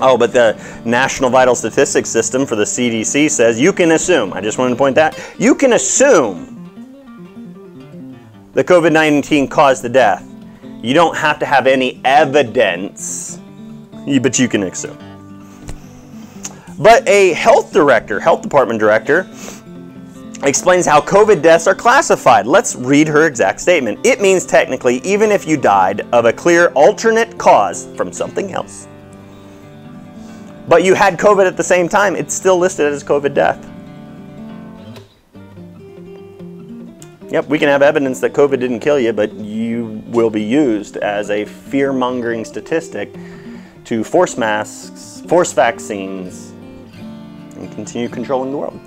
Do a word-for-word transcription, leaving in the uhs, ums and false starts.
Oh, but the National Vital Statistics System for the C D C says you can assume, I just wanted to point that, you can assume that COVID nineteen caused the death. You don't have to have any evidence, but you can assume. But a health director, health department director, explains how COVID deaths are classified. Let's read her exact statement. It means technically, even if you died of a clear alternate cause from something else, but you had COVID at the same time, it's still listed as COVID death. Yep, we can have evidence that COVID didn't kill you, but you will be used as a fear-mongering statistic to force masks, force vaccines, and continue controlling the world.